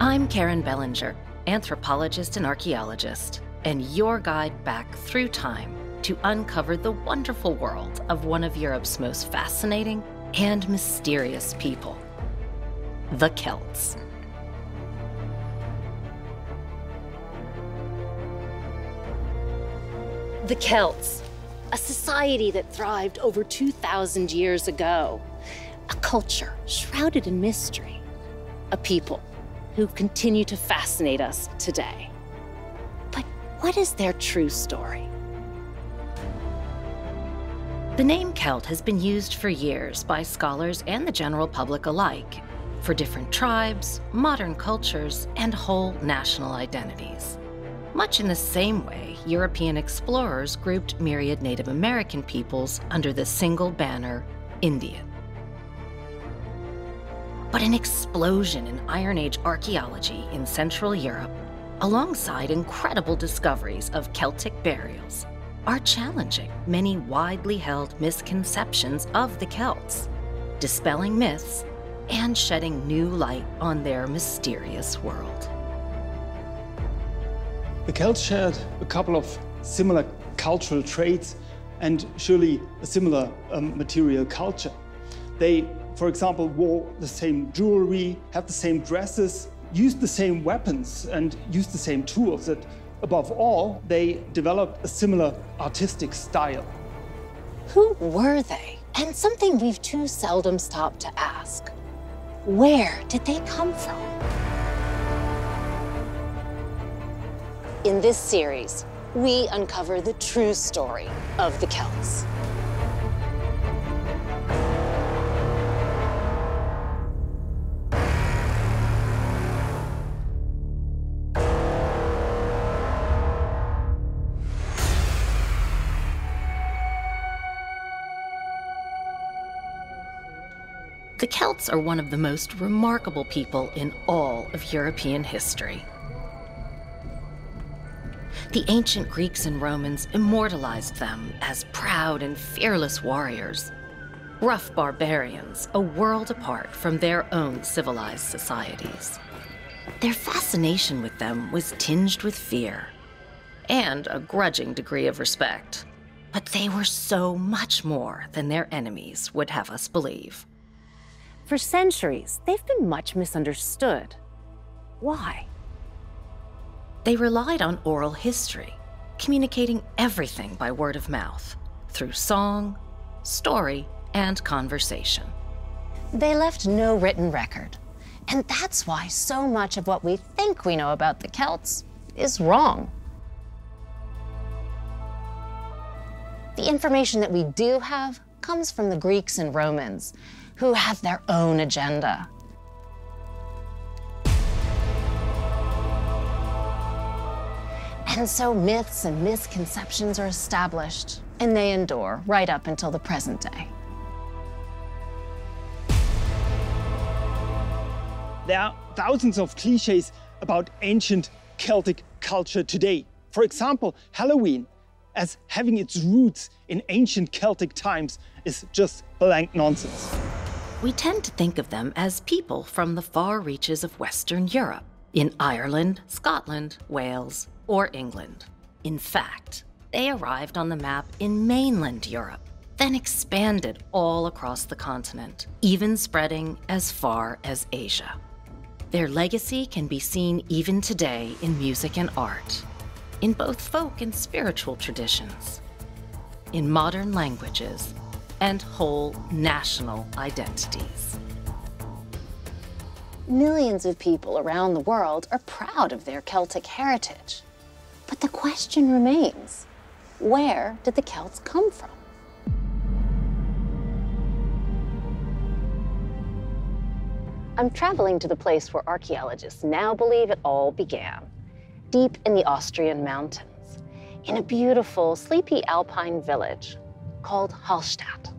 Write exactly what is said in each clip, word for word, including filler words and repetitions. I'm Karen Bellinger, anthropologist and archaeologist, and your guide back through time to uncover the wonderful world of one of Europe's most fascinating and mysterious people, the Celts. The Celts, a society that thrived over two thousand years ago, a culture shrouded in mystery, a people who continue to fascinate us today. But what is their true story? The name Celt has been used for years by scholars and the general public alike for different tribes, modern cultures, and whole national identities. Much in the same way, European explorers grouped myriad Native American peoples under the single banner, Indian. But an explosion in Iron Age archaeology in Central Europe, alongside incredible discoveries of Celtic burials, are challenging many widely held misconceptions of the Celts, dispelling myths and shedding new light on their mysterious world. The Celts shared a couple of similar cultural traits and surely a similar um, material culture. They, for example, wore the same jewelry, had the same dresses, used the same weapons and used the same tools. And above all, they developed a similar artistic style. Who were they? And something we've too seldom stopped to ask, where did they come from? In this series, we uncover the true story of the Celts. The Celts are one of the most remarkable people in all of European history. The ancient Greeks and Romans immortalized them as proud and fearless warriors, rough barbarians, a world apart from their own civilized societies. Their fascination with them was tinged with fear and a grudging degree of respect, but they were so much more than their enemies would have us believe. For centuries, they've been much misunderstood. Why? They relied on oral history, communicating everything by word of mouth, through song, story, and conversation. They left no written record, and that's why so much of what we think we know about the Celts is wrong. The information that we do have comes from the Greeks and Romans, who had their own agenda. And so myths and misconceptions are established, and they endure right up until the present day. There are thousands of cliches about ancient Celtic culture today. For example, Halloween, as having its roots in ancient Celtic times, is just blank nonsense. We tend to think of them as people from the far reaches of Western Europe, in Ireland, Scotland, Wales, or England. In fact, they arrived on the map in mainland Europe, then expanded all across the continent, even spreading as far as Asia. Their legacy can be seen even today in music and art, in both folk and spiritual traditions, in modern languages, and whole national identities. Millions of people around the world are proud of their Celtic heritage. But the question remains, where did the Celts come from? I'm traveling to the place where archaeologists now believe it all began, deep in the Austrian mountains, in a beautiful, sleepy alpine village called Hallstatt.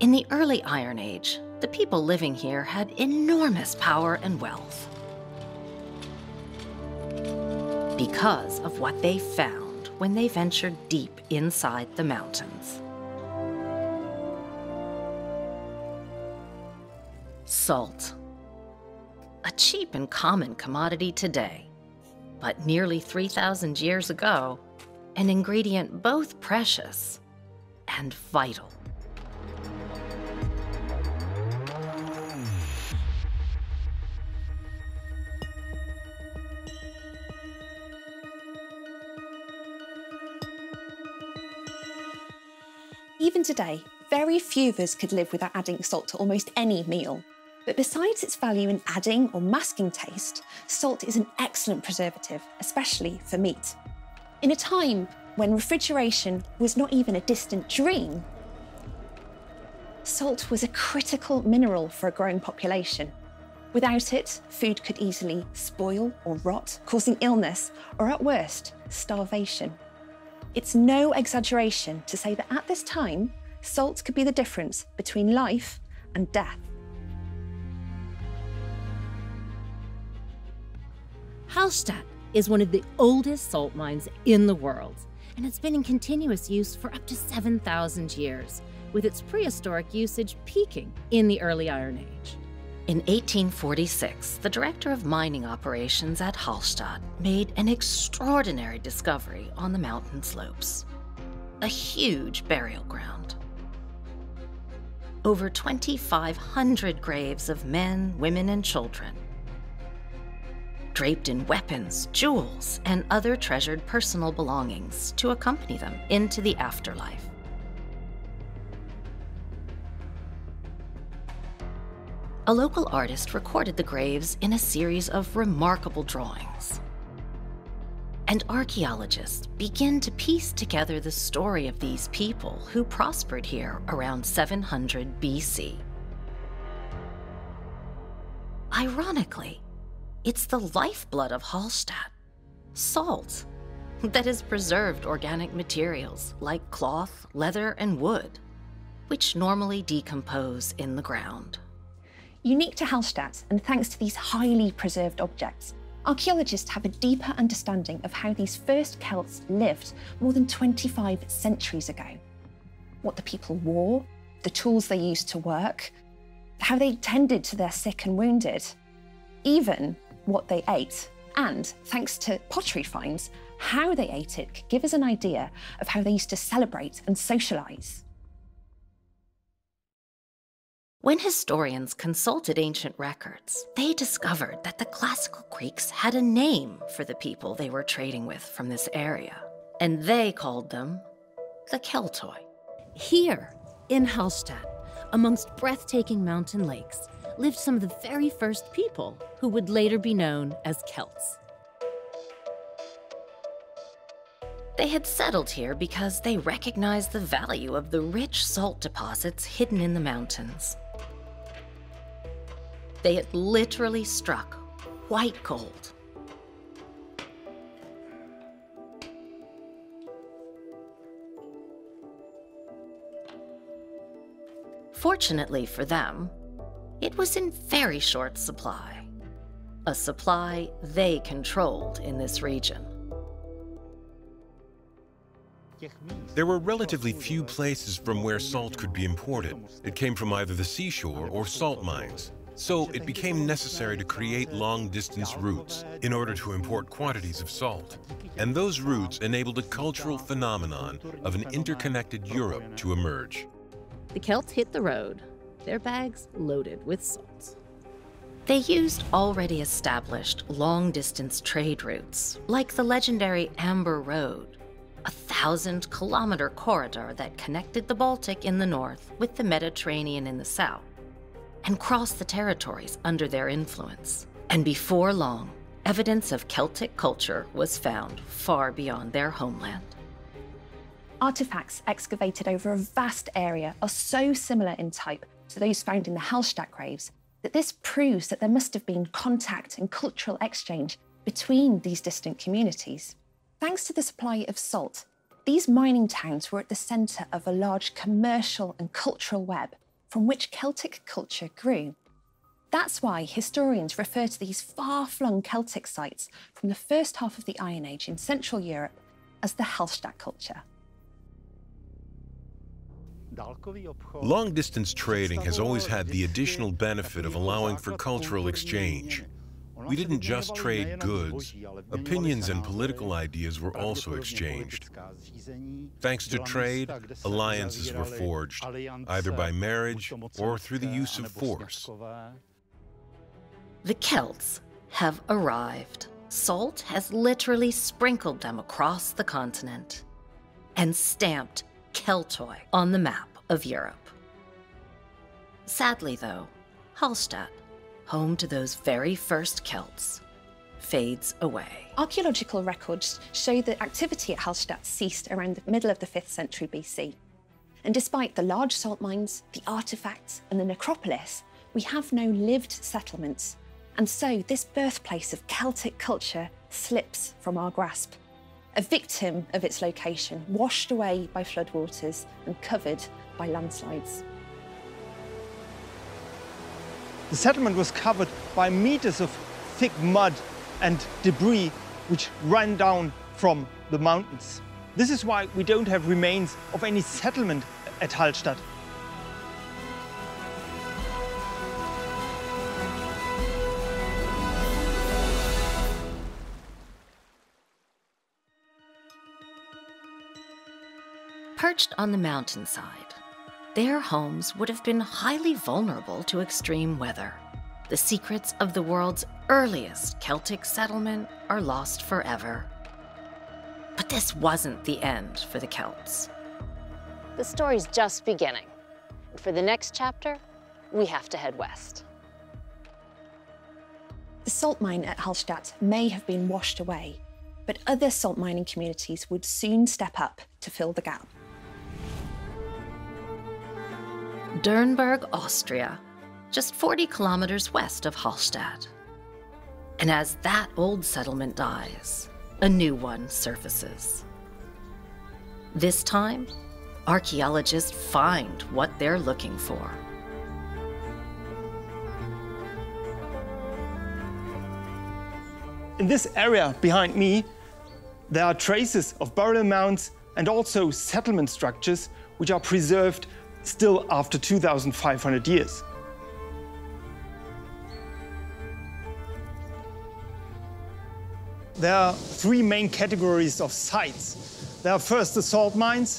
In the early Iron Age, the people living here had enormous power and wealth because of what they found when they ventured deep inside the mountains. Salt. A cheap and common commodity today, but nearly three thousand years ago, an ingredient both precious and vital. Even today, very few of us could live without adding salt to almost any meal. But besides its value in adding or masking taste, salt is an excellent preservative, especially for meat. In a time when refrigeration was not even a distant dream, salt was a critical mineral for a growing population. Without it, food could easily spoil or rot, causing illness, or at worst, starvation. It's no exaggeration to say that at this time, salt could be the difference between life and death. Hallstatt is one of the oldest salt mines in the world, and it's been in continuous use for up to seven thousand years, with its prehistoric usage peaking in the early Iron Age. In eighteen forty-six, the director of mining operations at Hallstatt made an extraordinary discovery on the mountain slopes, a huge burial ground. Over twenty-five hundred graves of men, women, and children, draped in weapons, jewels, and other treasured personal belongings to accompany them into the afterlife. A local artist recorded the graves in a series of remarkable drawings. And archaeologists begin to piece together the story of these people who prospered here around seven hundred B C. Ironically, it's the lifeblood of Hallstatt, salt, that has preserved organic materials like cloth, leather, and wood, which normally decompose in the ground. Unique to Hallstatt, and thanks to these highly preserved objects, archaeologists have a deeper understanding of how these first Celts lived more than twenty-five centuries ago. What the people wore, the tools they used to work, how they tended to their sick and wounded, even what they ate. And thanks to pottery finds, how they ate it could give us an idea of how they used to celebrate and socialize. When historians consulted ancient records, they discovered that the classical Greeks had a name for the people they were trading with from this area, and they called them the Keltoi. Here in Hallstatt, amongst breathtaking mountain lakes, lived some of the very first people who would later be known as Celts. They had settled here because they recognized the value of the rich salt deposits hidden in the mountains. They had literally struck white gold. Fortunately for them, it was in very short supply, a supply they controlled in this region. There were relatively few places from where salt could be imported. It came from either the seashore or salt mines. So it became necessary to create long-distance routes in order to import quantities of salt. And those routes enabled a cultural phenomenon of an interconnected Europe to emerge. The Celts hit the road, their bags loaded with salt. They used already established long-distance trade routes, like the legendary Amber Road, a thousand-kilometer corridor that connected the Baltic in the north with the Mediterranean in the south, and crossed the territories under their influence. And before long, evidence of Celtic culture was found far beyond their homeland. Artifacts excavated over a vast area are so similar in type to those found in the Hallstatt graves, that this proves that there must have been contact and cultural exchange between these distant communities. Thanks to the supply of salt, these mining towns were at the centre of a large commercial and cultural web from which Celtic culture grew. That's why historians refer to these far-flung Celtic sites from the first half of the Iron Age in Central Europe as the Hallstatt culture. Long-distance trading has always had the additional benefit of allowing for cultural exchange. We didn't just trade goods, opinions and political ideas were also exchanged. Thanks to trade, alliances were forged, either by marriage or through the use of force. The Celts have arrived. Salt has literally sprinkled them across the continent and stamped Keltoi on the map of Europe. Sadly, though, Hallstatt, home to those very first Celts, fades away. Archaeological records show that activity at Hallstatt ceased around the middle of the fifth century B C. And despite the large salt mines, the artifacts, and the necropolis, we have no lived settlements. And so this birthplace of Celtic culture slips from our grasp, a victim of its location, washed away by floodwaters and covered by landslides. The settlement was covered by meters of thick mud and debris which ran down from the mountains. This is why we don't have remains of any settlement at Hallstatt. Perched on the mountainside, their homes would have been highly vulnerable to extreme weather. The secrets of the world's earliest Celtic settlement are lost forever. But this wasn't the end for the Celts. The story's just beginning. And for the next chapter, we have to head west. The salt mine at Hallstatt may have been washed away, but other salt mining communities would soon step up to fill the gap. Dürrnberg, Austria, just forty kilometers west of Hallstatt. And as that old settlement dies, a new one surfaces. This time, archaeologists find what they're looking for. In this area behind me, there are traces of burial mounds and also settlement structures which are preserved still after two thousand five hundred years. There are three main categories of sites. There are first the salt mines,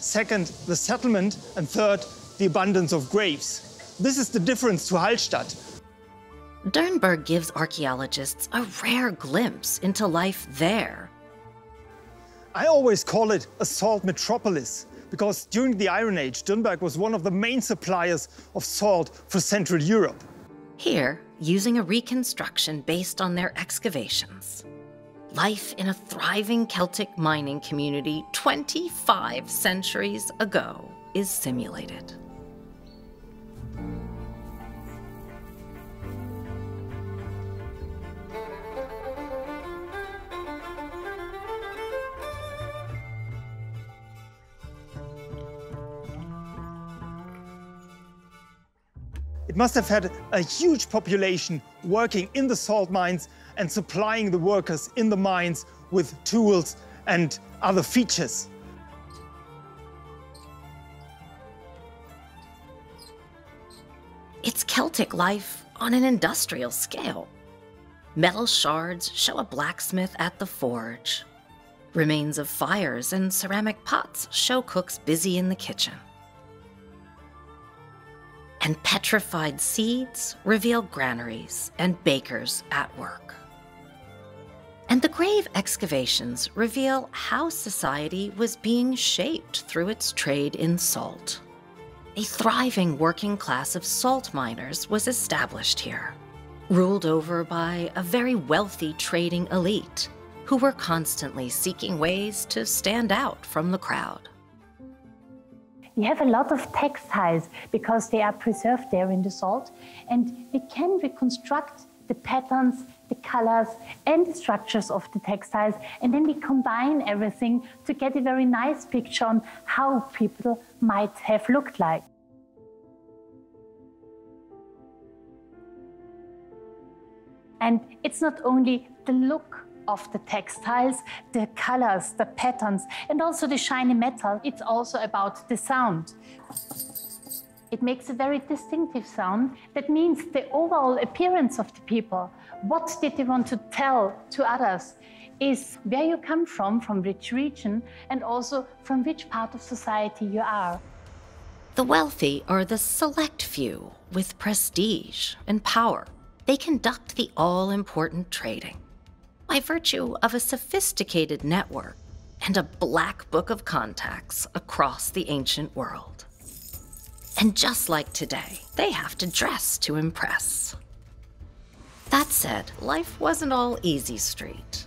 second the settlement, and third the abundance of graves. This is the difference to Hallstatt. Dürrnberg gives archaeologists a rare glimpse into life there. I always call it a salt metropolis, because during the Iron Age, Dürrnberg was one of the main suppliers of salt for Central Europe. Here, using a reconstruction based on their excavations, life in a thriving Celtic mining community twenty-five centuries ago is simulated. It must have had a huge population working in the salt mines and supplying the workers in the mines with tools and other features. It's Celtic life on an industrial scale. Metal shards show a blacksmith at the forge. Remains of fires and ceramic pots show cooks busy in the kitchen. And petrified seeds reveal granaries and bakers at work. And the grave excavations reveal how society was being shaped through its trade in salt. A thriving working class of salt miners was established here, ruled over by a very wealthy trading elite who were constantly seeking ways to stand out from the crowd. We have a lot of textiles because they are preserved there in the salt, and we can reconstruct the patterns, the colors, and the structures of the textiles, and then we combine everything to get a very nice picture on how people might have looked like. And it's not only the look of the textiles, the colors, the patterns, and also the shiny metal. It's also about the sound. It makes a very distinctive sound. That means the overall appearance of the people. What did they want to tell to others? Is where you come from, from which region, and also from which part of society you are. The wealthy are the select few with prestige and power. They conduct the all-important trading. By virtue of a sophisticated network and a black book of contacts across the ancient world. And just like today, they have to dress to impress. That said, life wasn't all easy street.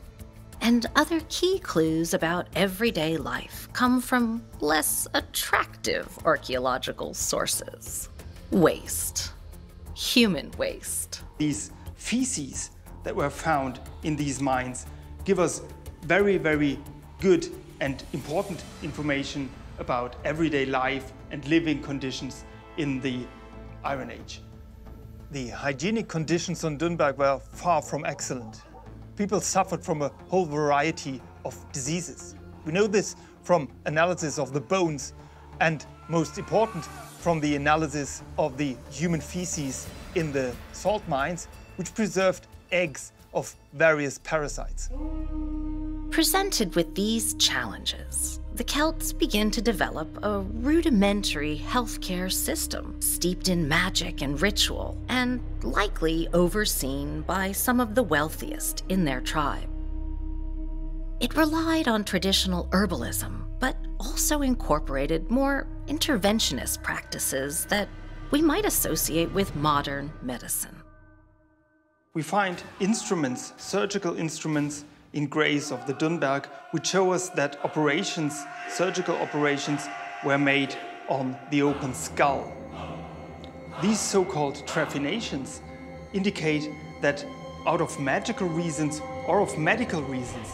And other key clues about everyday life come from less attractive archaeological sources. Waste. Human waste. These feces that were found in these mines give us very, very good and important information about everyday life and living conditions in the Iron Age. The hygienic conditions on Dürrnberg were far from excellent. People suffered from a whole variety of diseases. We know this from analysis of the bones and, most important, from the analysis of the human feces in the salt mines, which preserved eggs of various parasites. Presented with these challenges, the Celts begin to develop a rudimentary healthcare system steeped in magic and ritual, and likely overseen by some of the wealthiest in their tribe. It relied on traditional herbalism, but also incorporated more interventionist practices that we might associate with modern medicine. We find instruments, surgical instruments, in graves of the Dürrnberg, which show us that operations, surgical operations, were made on the open skull. These so-called trephinations indicate that out of magical reasons or of medical reasons,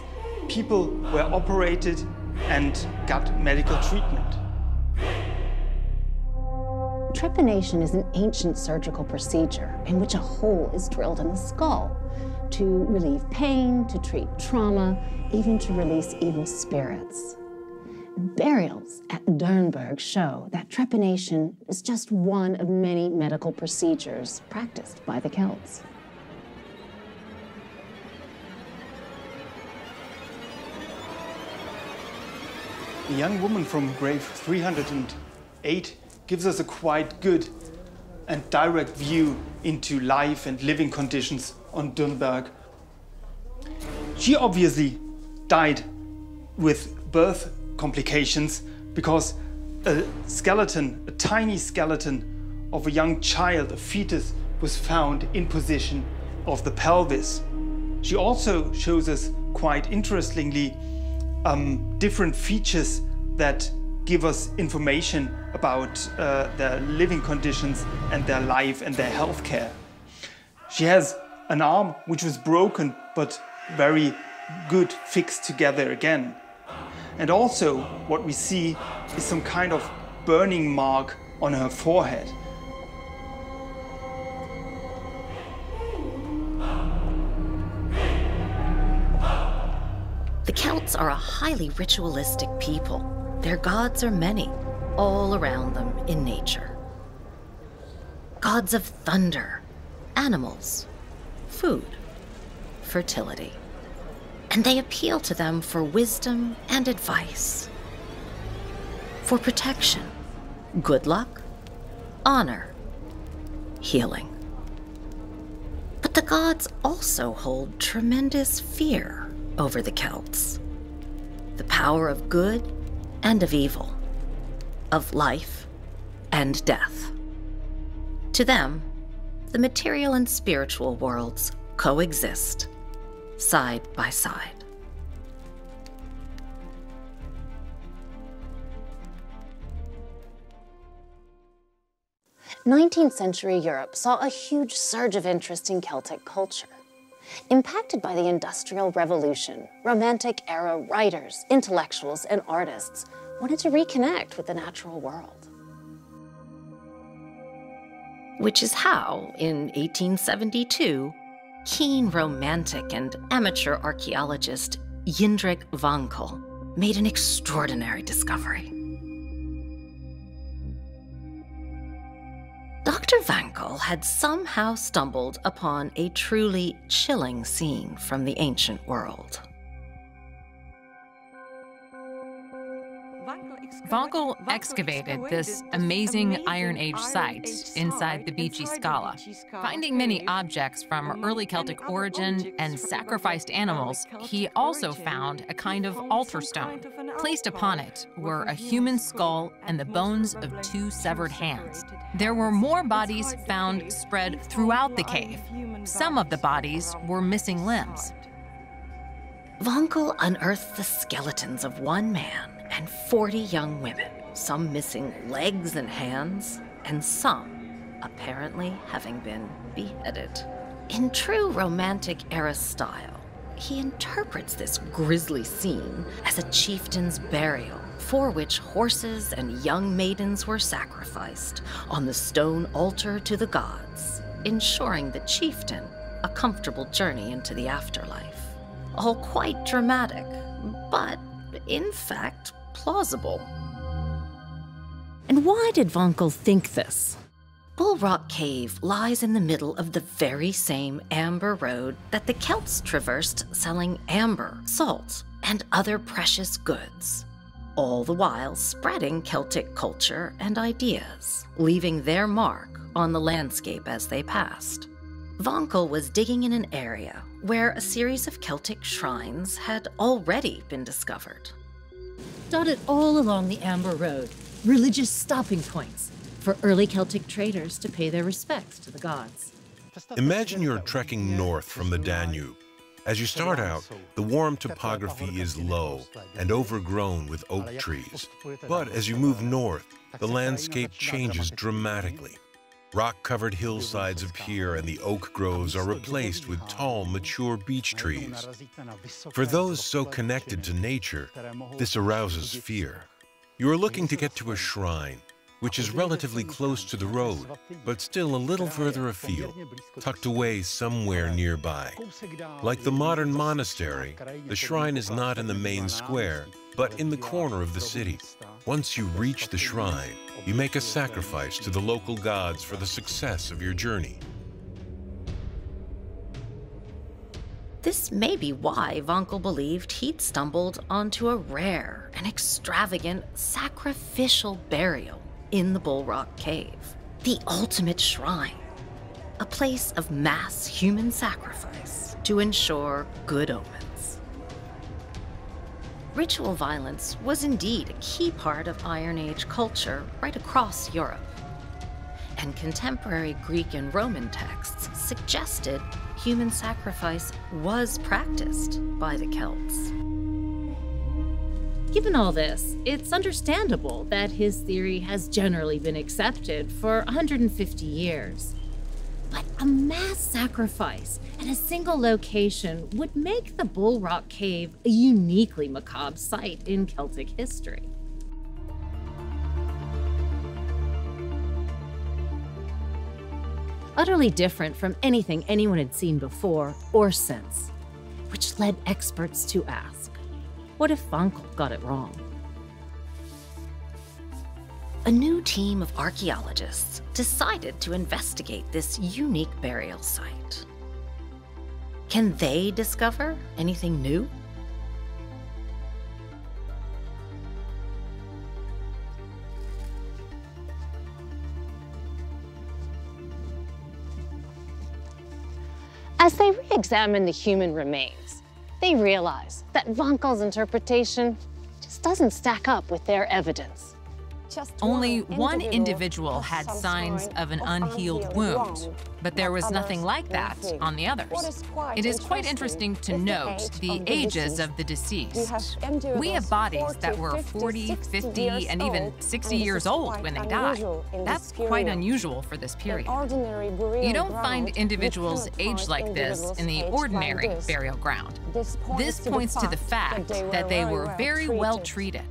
people were operated and got medical treatment. Trepanation is an ancient surgical procedure in which a hole is drilled in the skull to relieve pain, to treat trauma, even to release evil spirits. Burials at Dürrnberg show that trepanation is just one of many medical procedures practiced by the Celts. A young woman from grave three hundred eight gives us a quite good and direct view into life and living conditions on Dürrnberg. She obviously died with birth complications because a skeleton, a tiny skeleton of a young child, a fetus, was found in position of the pelvis. She also shows us, quite interestingly, um, different features that give us information about uh, their living conditions and their life and their health care. She has an arm which was broken but very good fixed together again. And also what we see is some kind of burning mark on her forehead. The Celts are a highly ritualistic people. Their gods are many, all around them in nature. Gods of thunder, animals, food, fertility. And they appeal to them for wisdom and advice, for protection, good luck, honor, healing. But the gods also hold tremendous fear over the Celts, the power of good and of evil, of life and death. To them, the material and spiritual worlds coexist side by side. nineteenth century Europe saw a huge surge of interest in Celtic culture. Impacted by the Industrial Revolution, Romantic-era writers, intellectuals, and artists wanted to reconnect with the natural world. Which is how, in eighteen seventy-two, Keen romantic and amateur archaeologist Jindřich Wankel made an extraordinary discovery. Doctor Wankel had somehow stumbled upon a truly chilling scene from the ancient world. Wankel excavated this amazing Iron Age site inside the Býčí skála, finding many objects from early Celtic origin and sacrificed animals. He also found a kind of altar stone. Placed upon it were a human skull and the bones of two severed hands. There were more bodies found spread throughout the cave. Some of the bodies were missing limbs. Wankel unearthed the skeletons of one man and forty young women, some missing legs and hands, and some apparently having been beheaded. In true romantic era style, he interprets this grisly scene as a chieftain's burial, for which horses and young maidens were sacrificed on the stone altar to the gods, ensuring the chieftain a comfortable journey into the afterlife. All quite dramatic, but in fact, plausible. And why did Wankel think this? Bull Rock Cave lies in the middle of the very same Amber Road that the Celts traversed, selling amber, salt, and other precious goods, all the while spreading Celtic culture and ideas, leaving their mark on the landscape as they passed. Wankel was digging in an area where a series of Celtic shrines had already been discovered. Dotted all along the Amber Road, religious stopping points for early Celtic traders to pay their respects to the gods. Imagine you're trekking north from the Danube. As you start out, the warm topography is low and overgrown with oak trees. But as you move north, the landscape changes dramatically. Rock-covered hillsides appear and the oak groves are replaced with tall, mature beech trees. For those so connected to nature, this arouses fear. You are looking to get to a shrine, which is relatively close to the road, but still a little further afield, tucked away somewhere nearby. Like the modern monastery, the shrine is not in the main square, but in the corner of the city. Once you reach the shrine, you make a sacrifice to the local gods for the success of your journey. This may be why Wankel believed he'd stumbled onto a rare and extravagant sacrificial burial in the Bull Rock Cave, the ultimate shrine, a place of mass human sacrifice to ensure good omens. Ritual violence was indeed a key part of Iron Age culture right across Europe, and contemporary Greek and Roman texts suggested human sacrifice was practiced by the Celts. Given all this, it's understandable that his theory has generally been accepted for one hundred fifty years. But a mass sacrifice at a single location would make the Bull Rock Cave a uniquely macabre site in Celtic history. Utterly different from anything anyone had seen before or since, which led experts to ask, what if Wankel got it wrong? A new team of archaeologists decided to investigate this unique burial site. Can they discover anything new? As they re-examine the human remains, they realize that Wankel's interpretation just doesn't stack up with their evidence. Only one individual had signs of an unhealed wound, but there was nothing like that on the others. It is quite interesting to note the ages of the deceased. We have bodies that were forty, fifty, and even sixty years old when they died. That's quite unusual for this period. You don't find individuals aged like this in the ordinary burial ground. This points to the fact that they were very well treated.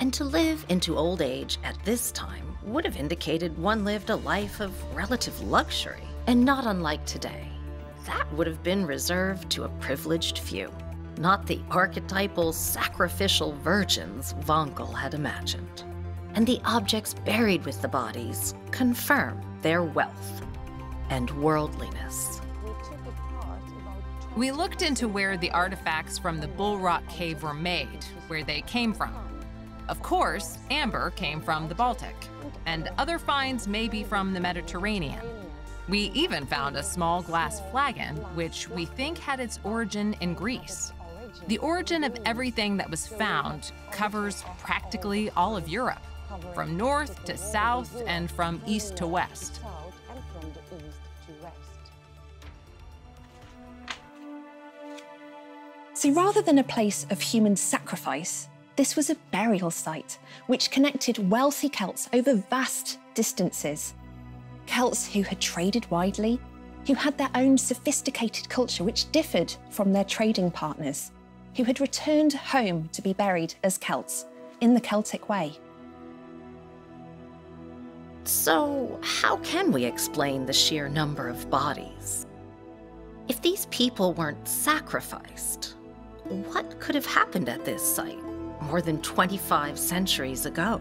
And to live into old age at this time would have indicated one lived a life of relative luxury, and not unlike today, that would have been reserved to a privileged few, not the archetypal sacrificial virgins Wankel had imagined. And the objects buried with the bodies confirm their wealth and worldliness. We looked into where the artifacts from the Bull Rock Cave were made, where they came from. Of course, amber came from the Baltic, and other finds may be from the Mediterranean. We even found a small glass flagon, which we think had its origin in Greece. The origin of everything that was found covers practically all of Europe, from north to south and from east to west. So rather than a place of human sacrifice, this was a burial site which connected wealthy Celts over vast distances. Celts who had traded widely, who had their own sophisticated culture which differed from their trading partners, who had returned home to be buried as Celts in the Celtic way. So how can we explain the sheer number of bodies? If these people weren't sacrificed, what could have happened at this site more than twenty-five centuries ago?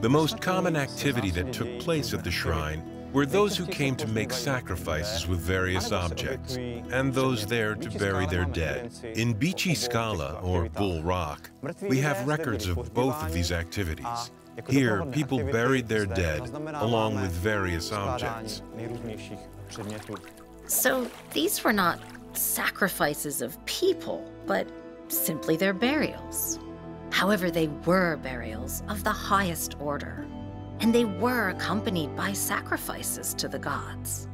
The most common activity that took place at the shrine were those who came to make sacrifices with various objects, and those there to bury their dead. In Býčí skála, or Bull Rock, we have records of both of these activities. Here, people buried their dead, along with various objects. So these were not sacrifices of people, but simply their burials. However, they were burials of the highest order, and they were accompanied by sacrifices to the gods,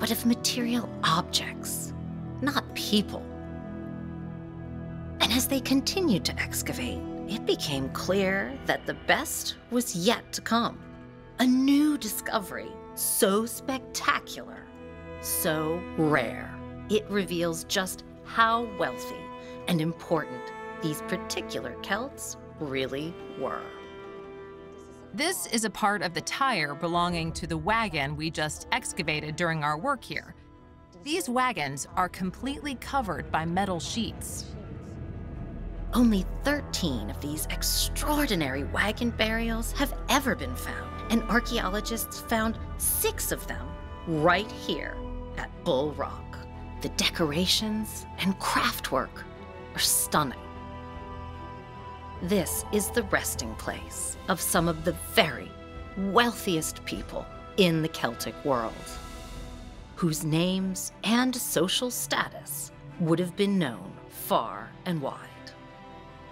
but of material objects, not people. And as they continued to excavate, it became clear that the best was yet to come. A new discovery, so spectacular, so rare, it reveals just how wealthy and important these particular Celts really were. This is a part of the tire belonging to the wagon we just excavated during our work here. These wagons are completely covered by metal sheets. Only thirteen of these extraordinary wagon burials have ever been found, and archaeologists found six of them right here at Bull Rock. The decorations and craftwork are stunning. This is the resting place of some of the very wealthiest people in the Celtic world, whose names and social status would have been known far and wide.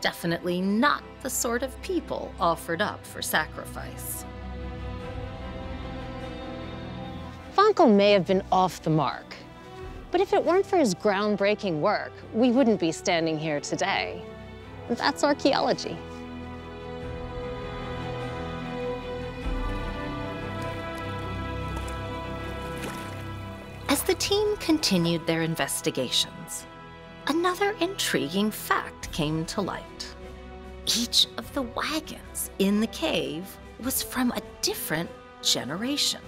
Definitely not the sort of people offered up for sacrifice. Wankel may have been off the mark, but if it weren't for his groundbreaking work, we wouldn't be standing here today. That's archaeology. As the team continued their investigations, another intriguing fact came to light. Each of the wagons in the cave was from a different generation.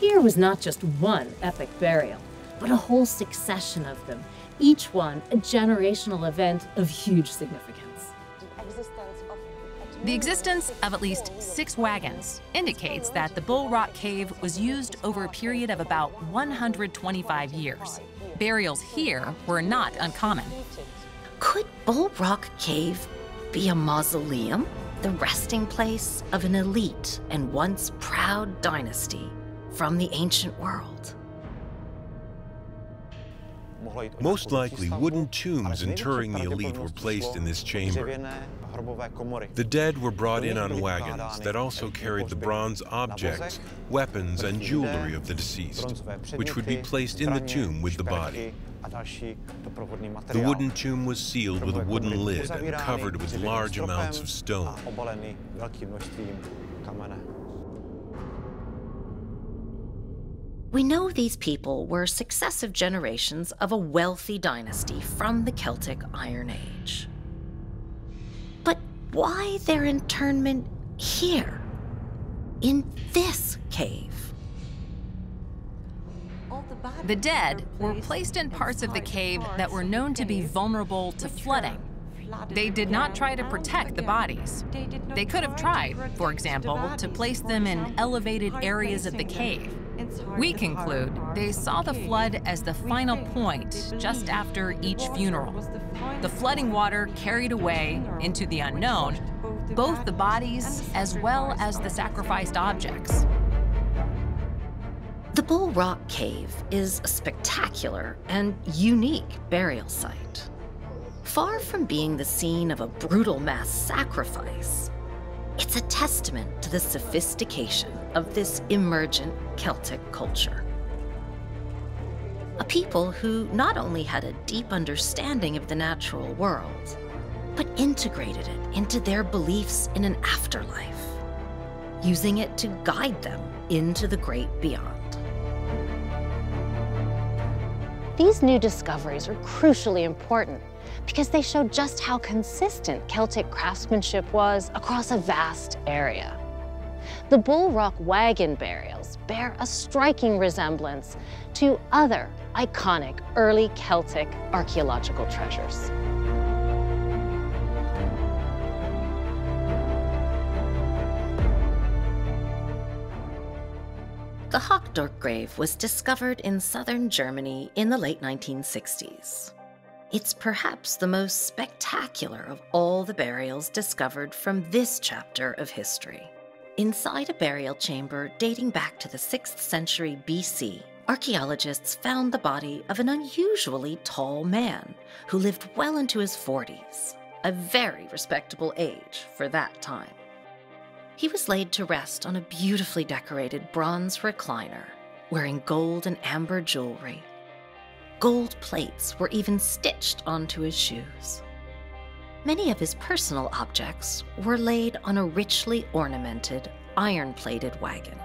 Here was not just one epic burial, but a whole succession of them, each one a generational event of huge significance. The existence of at least six wagons indicates that the Bull Rock Cave was used over a period of about one hundred twenty-five years. Burials here were not uncommon. Could Bull Rock Cave be a mausoleum, the resting place of an elite and once proud dynasty from the ancient world? Most likely, wooden tombs interring the elite were placed in this chamber. The dead were brought in on wagons that also carried the bronze objects, weapons, and jewelry of the deceased, which would be placed in the tomb with the body. The wooden tomb was sealed with a wooden lid and covered with large amounts of stone. We know these people were successive generations of a wealthy dynasty from the Celtic Iron Age. But why their internment here, in this cave. The dead were placed in parts of the cave that were known to be vulnerable to flooding. They did not try to protect the bodies. They could have tried, for example, to place them in elevated areas of the cave. We conclude they saw the flood as the final point just after each funeral. The flooding water carried away into the unknown both the bodies as well as the sacrificed objects. The Bull Rock Cave is a spectacular and unique burial site. Far from being the scene of a brutal mass sacrifice, it's a testament to the sophistication of this emergent Celtic culture. A people who not only had a deep understanding of the natural world, but integrated it into their beliefs in an afterlife, using it to guide them into the great beyond. These new discoveries are crucially important because they show just how consistent Celtic craftsmanship was across a vast area. The Bull Rock wagon burials bear a striking resemblance to other iconic early Celtic archaeological treasures. The Hochdorf grave was discovered in southern Germany in the late nineteen sixties. It's perhaps the most spectacular of all the burials discovered from this chapter of history. Inside a burial chamber dating back to the sixth century B C, archaeologists found the body of an unusually tall man who lived well into his forties, a very respectable age for that time. He was laid to rest on a beautifully decorated bronze recliner, wearing gold and amber jewelry. Gold plates were even stitched onto his shoes. Many of his personal objects were laid on a richly ornamented, iron-plated wagon,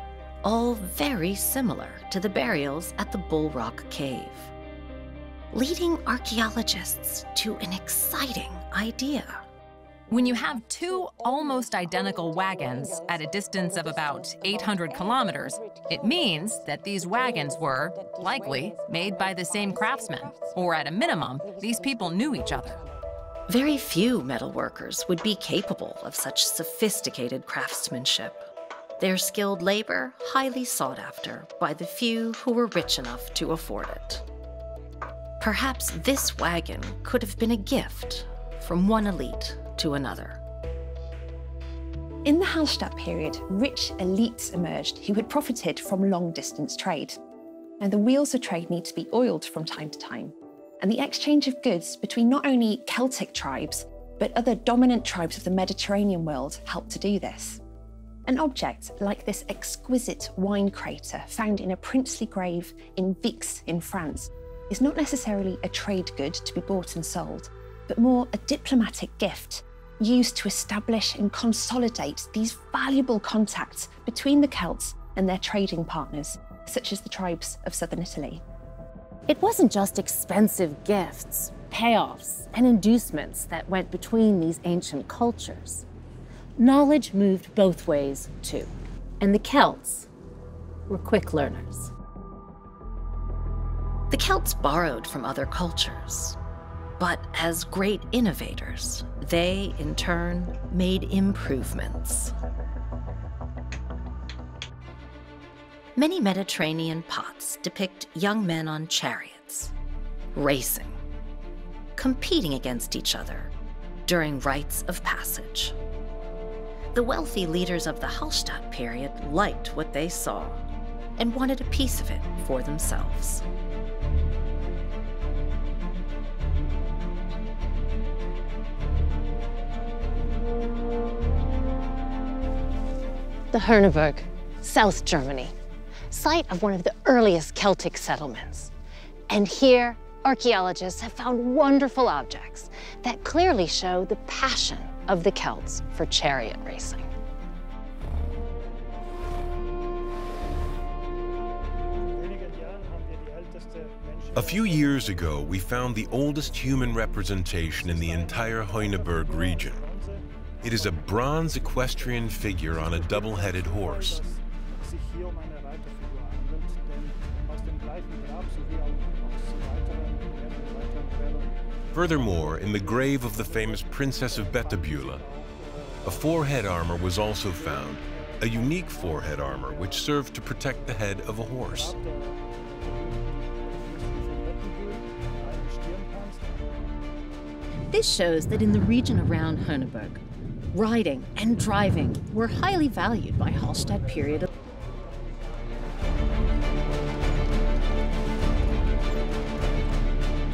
all very similar to the burials at the Bull Rock Cave, leading archaeologists to an exciting idea. When you have two almost identical wagons at a distance of about eight hundred kilometers, it means that these wagons were, likely, made by the same craftsmen, or at a minimum, these people knew each other. Very few metalworkers would be capable of such sophisticated craftsmanship. Their skilled labor highly sought after by the few who were rich enough to afford it. Perhaps this wagon could have been a gift from one elite to another. In the Hallstatt period, rich elites emerged who had profited from long-distance trade. Now, the wheels of trade need to be oiled from time to time, and the exchange of goods between not only Celtic tribes, but other dominant tribes of the Mediterranean world helped to do this. An object like this exquisite wine crater found in a princely grave in Vix in France is not necessarily a trade good to be bought and sold, but more a diplomatic gift used to establish and consolidate these valuable contacts between the Celts and their trading partners, such as the tribes of southern Italy. It wasn't just expensive gifts, payoffs, and inducements that went between these ancient cultures. Knowledge moved both ways, too, and the Celts were quick learners. The Celts borrowed from other cultures, but as great innovators, they, in turn, made improvements. Many Mediterranean pots depict young men on chariots, racing, competing against each other during rites of passage. The wealthy leaders of the Hallstatt period liked what they saw and wanted a piece of it for themselves. The Heuneburg, South Germany, site of one of the earliest Celtic settlements. And here, archaeologists have found wonderful objects that clearly show the passion of the Celts for chariot racing. A few years ago, we found the oldest human representation in the entire Heuneburg region. It is a bronze equestrian figure on a double-headed horse. Furthermore, in the grave of the famous Princess of Betabula, a forehead armor was also found, a unique forehead armor which served to protect the head of a horse. This shows that in the region around Heuneburg, riding and driving were highly valued by Hallstatt period.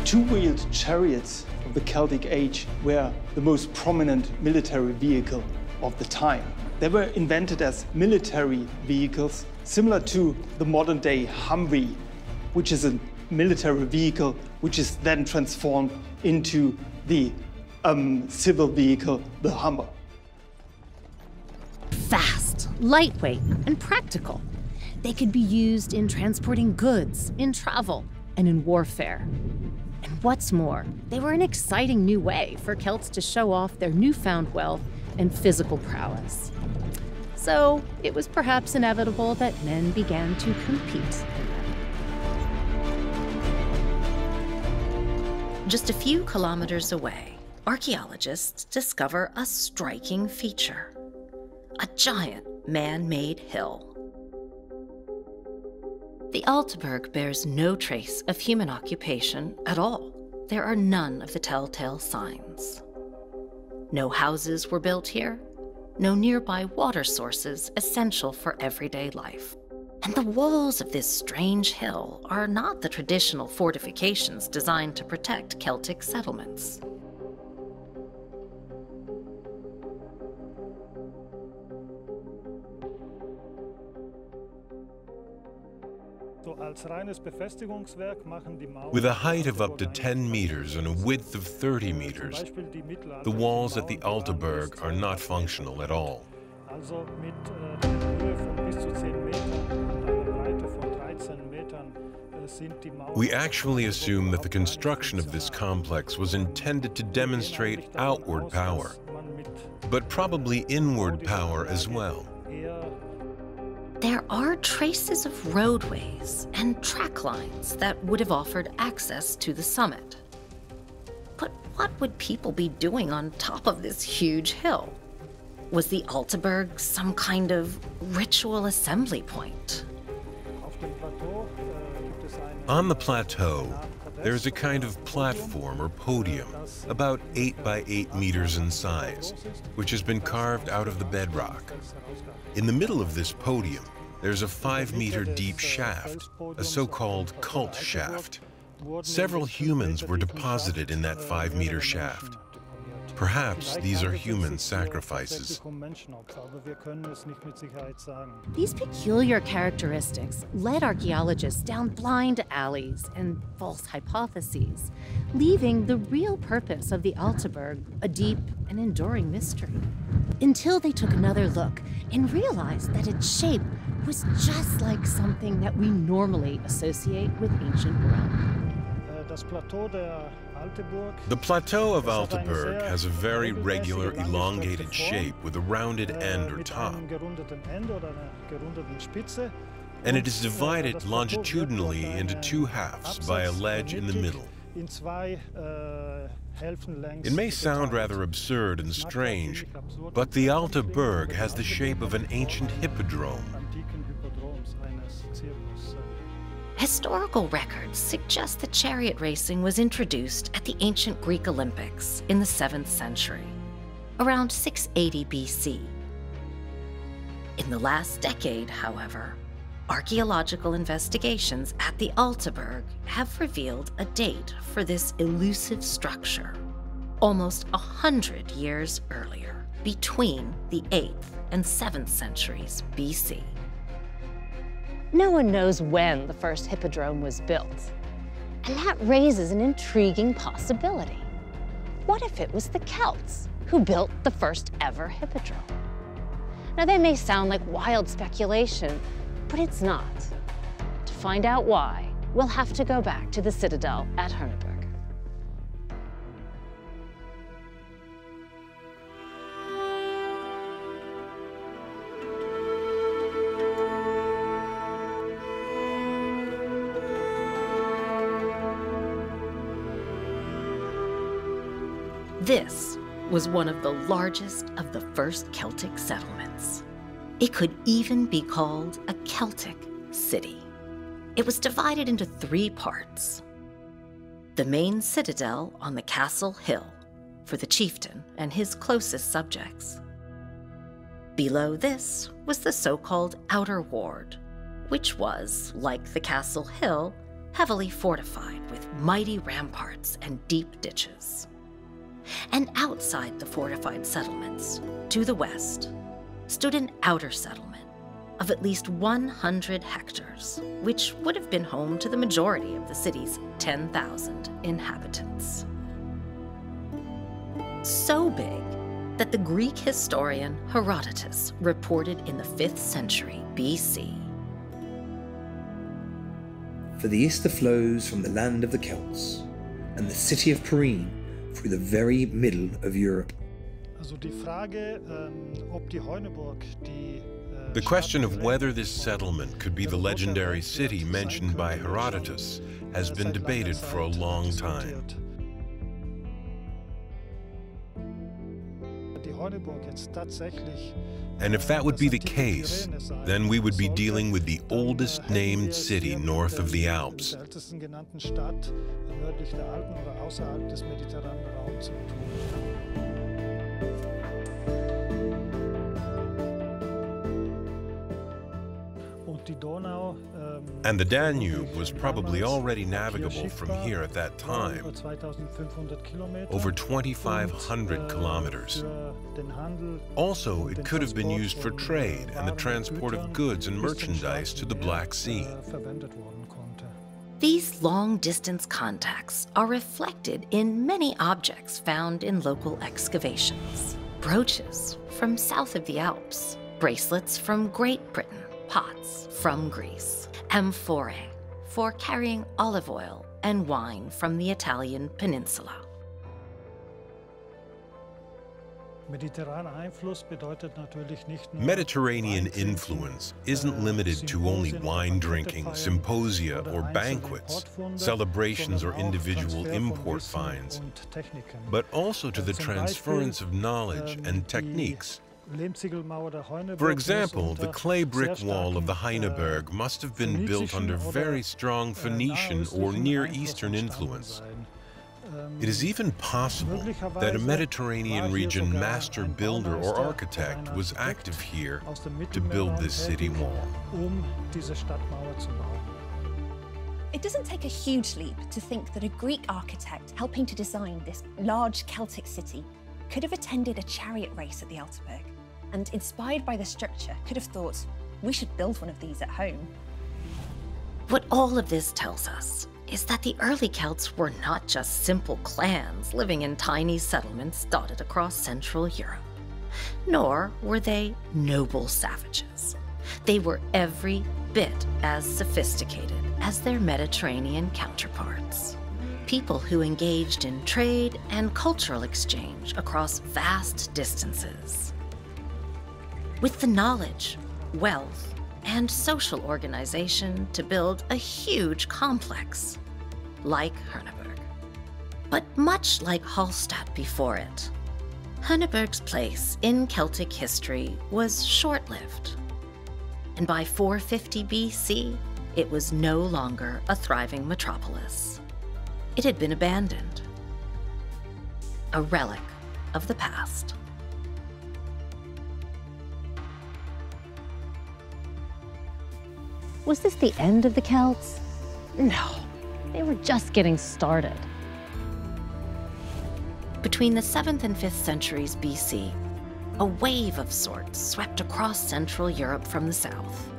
Two-wheeled chariots of the Celtic age were the most prominent military vehicle of the time. They were invented as military vehicles, similar to the modern-day Humvee, which is a military vehicle which is then transformed into the um, civil vehicle, the Hummer. Fast, lightweight, and practical. They could be used in transporting goods, in travel, and in warfare. And what's more, they were an exciting new way for Celts to show off their newfound wealth and physical prowess. So it was perhaps inevitable that men began to compete. Just a few kilometers away, archaeologists discover a striking feature, a giant man-made hill. The Altenburg bears no trace of human occupation at all. There are none of the telltale signs. No houses were built here, no nearby water sources essential for everyday life. And the walls of this strange hill are not the traditional fortifications designed to protect Celtic settlements. With a height of up to ten meters and a width of thirty meters, the walls at the Altenburg are not functional at all. We actually assume that the construction of this complex was intended to demonstrate outward power, but probably inward power as well. There are traces of roadways and track lines that would have offered access to the summit. But what would people be doing on top of this huge hill? Was the Altenburg some kind of ritual assembly point? On the plateau, there is a kind of platform or podium, about eight by eight meters in size, which has been carved out of the bedrock. In the middle of this podium, there's a five-meter deep shaft, a so-called cult shaft. Several humans were deposited in that five-meter shaft. Perhaps these are human sacrifices. These peculiar characteristics led archaeologists down blind alleys and false hypotheses, leaving the real purpose of the Altenburg a deep and enduring mystery. Until they took another look and realized that its shape was just like something that we normally associate with ancient Rome. The plateau of Altenburg has a very regular elongated shape with a rounded end or top, and it is divided longitudinally into two halves by a ledge in the middle. It may sound rather absurd and strange, but the Altenburg has the shape of an ancient hippodrome. Historical records suggest that chariot racing was introduced at the ancient Greek Olympics in the seventh century, around six eighty B C. In the last decade, however, archaeological investigations at the Altenburg have revealed a date for this elusive structure, almost a hundred years earlier, between the eighth and seventh centuries B C. No one knows when the first hippodrome was built, and that raises an intriguing possibility. What if it was the Celts who built the first ever hippodrome? Now, that may sound like wild speculation, but it's not. To find out why, we'll have to go back to the citadel at Heuneburg. This was one of the largest of the first Celtic settlements. It could even be called a Celtic city. It was divided into three parts. The main citadel on the castle hill for the chieftain and his closest subjects. Below this was the so-called outer ward, which was, like the castle hill, heavily fortified with mighty ramparts and deep ditches. And outside the fortified settlements, to the west, stood an outer settlement of at least one hundred hectares, which would have been home to the majority of the city's ten thousand inhabitants. So big that the Greek historian Herodotus reported in the fifth century B C. For the Ister flows from the land of the Celts and the city of Pyrene through the very middle of Europe. The question of whether this settlement could be the legendary city mentioned by Herodotus has been debated for a long time. And if that would be the case, then we would be dealing with the oldest named city north of the Alps. And the Danube was probably already navigable from here at that time, over twenty-five hundred kilometers. Also, it could have been used for trade and the transport of goods and merchandise to the Black Sea. These long-distance contacts are reflected in many objects found in local excavations. Brooches from south of the Alps, bracelets from Great Britain, pots from Greece, amphorae for carrying olive oil and wine from the Italian peninsula. Mediterranean influence isn't limited to only wine drinking, symposia or banquets, celebrations or individual import fines, but also to the transference of knowledge and techniques. For example, the clay brick wall of the Heuneburg must have been built under very strong Phoenician or Near Eastern influence. It is even possible that a Mediterranean region master builder or architect was active here to build this city wall. It doesn't take a huge leap to think that a Greek architect helping to design this large Celtic city could have attended a chariot race at the Altenburg and, inspired by the structure, could have thought, we should build one of these at home. What all of this tells us is that the early Celts were not just simple clans living in tiny settlements dotted across Central Europe, nor were they noble savages. They were every bit as sophisticated as their Mediterranean counterparts. People who engaged in trade and cultural exchange across vast distances. With the knowledge, wealth, and social organization to build a huge complex, like Heuneburg. But much like Hallstatt before it, Heuneburg's place in Celtic history was short-lived. And by four fifty B C, it was no longer a thriving metropolis. It had been abandoned, a relic of the past. Was this the end of the Celts? No, they were just getting started. Between the seventh and fifth centuries B C, a wave of sorts swept across Central Europe from the south,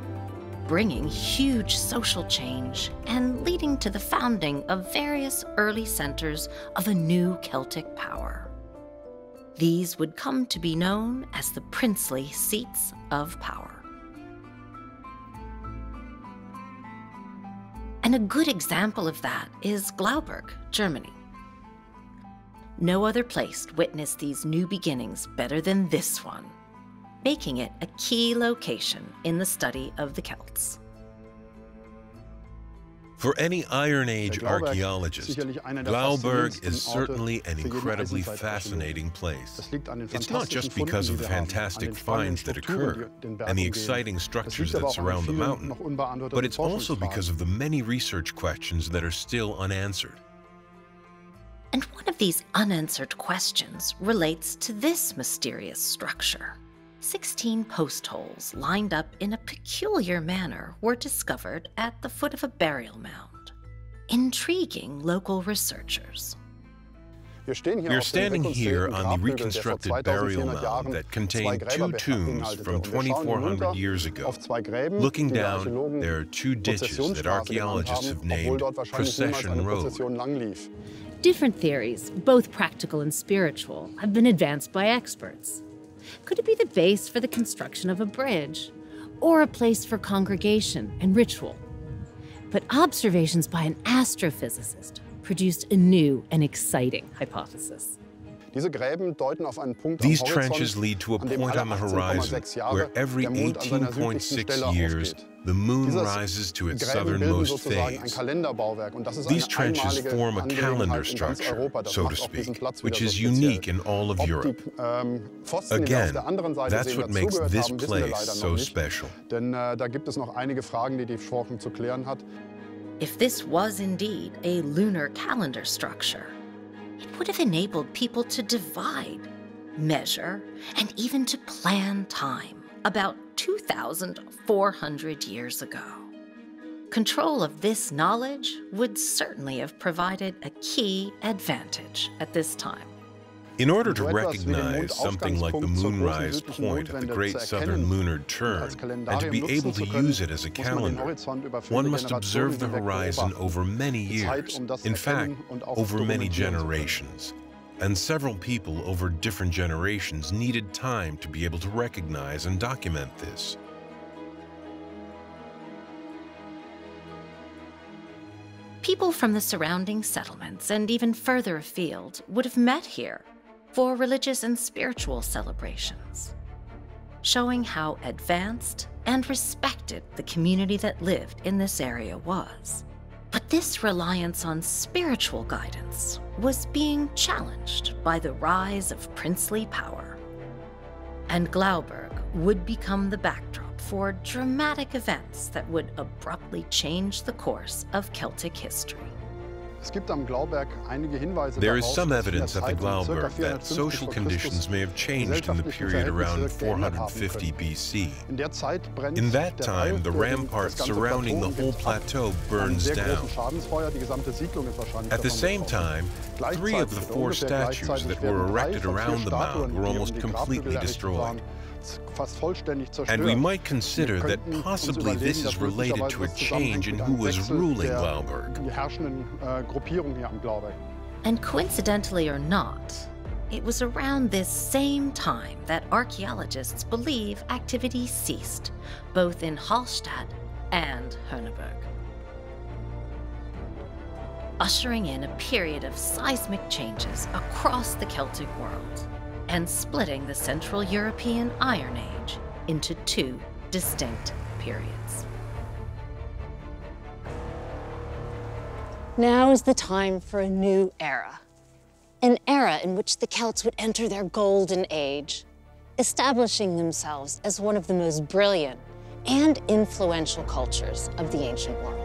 bringing huge social change and leading to the founding of various early centers of a new Celtic power. These would come to be known as the princely seats of power. And a good example of that is Glauberg, Germany. No other place witnessed these new beginnings better than this one, making it a key location in the study of the Celts. For any Iron Age archaeologist, Glauberg is certainly an incredibly fascinating place. It's not just because of the fantastic finds that occur and the exciting structures that surround the mountain, but it's also because of the many research questions that are still unanswered. And one of these unanswered questions relates to this mysterious structure. Sixteen post holes lined up in a peculiar manner were discovered at the foot of a burial mound, intriguing local researchers. We're standing here on the reconstructed burial mound that contained two tombs from twenty-four hundred years ago. Looking down, there are two ditches that archaeologists have named Procession Road. Different theories, both practical and spiritual, have been advanced by experts. Could it be the base for the construction of a bridge, or a place for congregation and ritual? But observations by an astrophysicist produced a new and exciting hypothesis. These trenches lead to a point on the horizon where every eighteen point six years, the moon rises to its southernmost phase. These trenches form a calendar structure, so to speak, which is unique in all of Europe. Again, that's what makes this place so special. If this was indeed a lunar calendar structure, it would have enabled people to divide, measure, and even to plan time about two thousand four hundred years ago. Control of this knowledge would certainly have provided a key advantage at this time. In order to recognize something like the moonrise point at the Great Southern Lunar Turn and to be able to use it as a calendar, one must observe the horizon over many years, in fact, over many generations. And several people over different generations needed time to be able to recognize and document this. People from the surrounding settlements and even further afield would have met here for religious and spiritual celebrations, showing how advanced and respected the community that lived in this area was. But this reliance on spiritual guidance was being challenged by the rise of princely power, and Glauberg would become the backdrop for dramatic events that would abruptly change the course of Celtic history. There is some evidence at the Glauberg that social conditions may have changed in the period around four hundred fifty B C. In that time, the rampart surrounding the whole plateau burns down. At the same time, three of the four statues that were erected around the mound were almost completely destroyed. And we might consider that possibly this is related to a change in who was ruling Glauberg. And coincidentally or not, it was around this same time that archaeologists believe activity ceased, both in Hallstatt and Heuneburg, ushering in a period of seismic changes across the Celtic world, and splitting the Central European Iron Age into two distinct periods. Now is the time for a new era, an era in which the Celts would enter their golden age, establishing themselves as one of the most brilliant and influential cultures of the ancient world.